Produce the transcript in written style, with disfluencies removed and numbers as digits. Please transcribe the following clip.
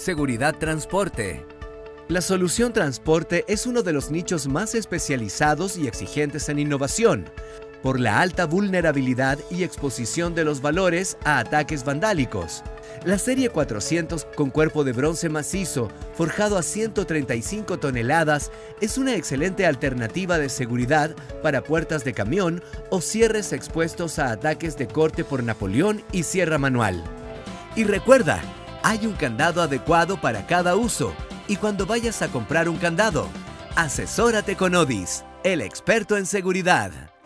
Seguridad Transporte. La solución transporte es uno de los nichos más especializados y exigentes en innovación, por la alta vulnerabilidad y exposición de los valores a ataques vandálicos. La serie 400, con cuerpo de bronce macizo, forjado a 135 toneladas, es una excelente alternativa de seguridad para puertas de camión o cierres expuestos a ataques de corte por Napoleón y Sierra manual. Y recuerda, hay un candado adecuado para cada uso. Y cuando vayas a comprar un candado, asesórate con Odis, el experto en seguridad.